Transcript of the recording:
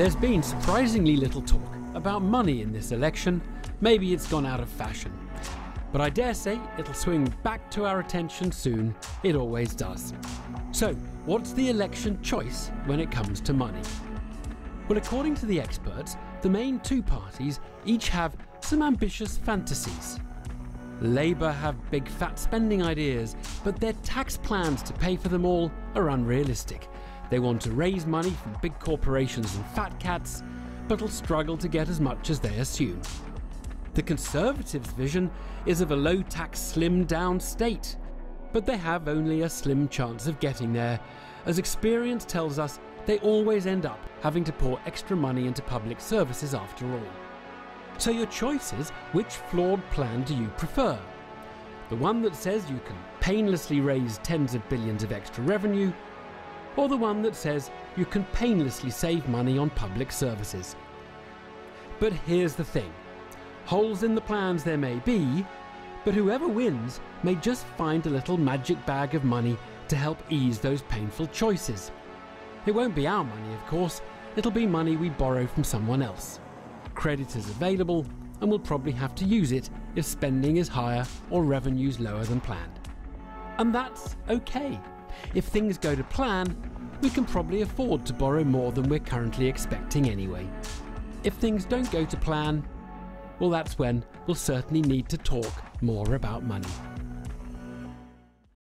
There's been surprisingly little talk about money in this election. Maybe it's gone out of fashion. But I dare say it'll swing back to our attention soon. It always does. So, what's the election choice when it comes to money? Well, according to the experts, the main two parties each have some ambitious fantasies. Labour have big fat spending ideas, but their tax plans to pay for them all are unrealistic. They want to raise money from big corporations and fat cats, but will struggle to get as much as they assume. The Conservatives' vision is of a low-tax, slimmed-down state, but they have only a slim chance of getting there. As experience tells us, they always end up having to pour extra money into public services after all. So your choice is, which flawed plan do you prefer? The one that says you can painlessly raise tens of billions of extra revenue, or the one that says you can painlessly save money on public services? But here's the thing. Holes in the plans there may be, but whoever wins may just find a little magic bag of money to help ease those painful choices. It won't be our money, of course. It'll be money we borrow from someone else. Credit is available, and we'll probably have to use it if spending is higher or revenues lower than planned. And that's okay. If things go to plan, we can probably afford to borrow more than we're currently expecting anyway. If things don't go to plan, well, that's when we'll certainly need to talk more about money.